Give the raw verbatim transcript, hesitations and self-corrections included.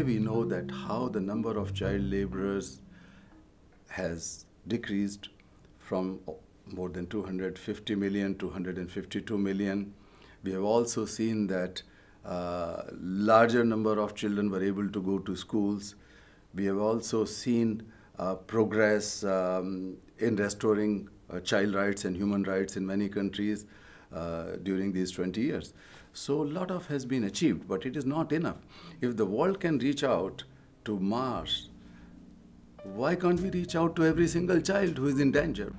Today we know that how the number of child laborers has decreased from more than two hundred fifty million to one hundred fifty-two million. We have also seen that uh, larger number of children were able to go to schools. We have also seen uh, progress um, in restoring uh, child rights and human rights in many countries uh, during these twenty years. So a lot of has been achieved, but it is not enough. If the world can reach out to Mars, why can't we reach out to every single child who is in danger?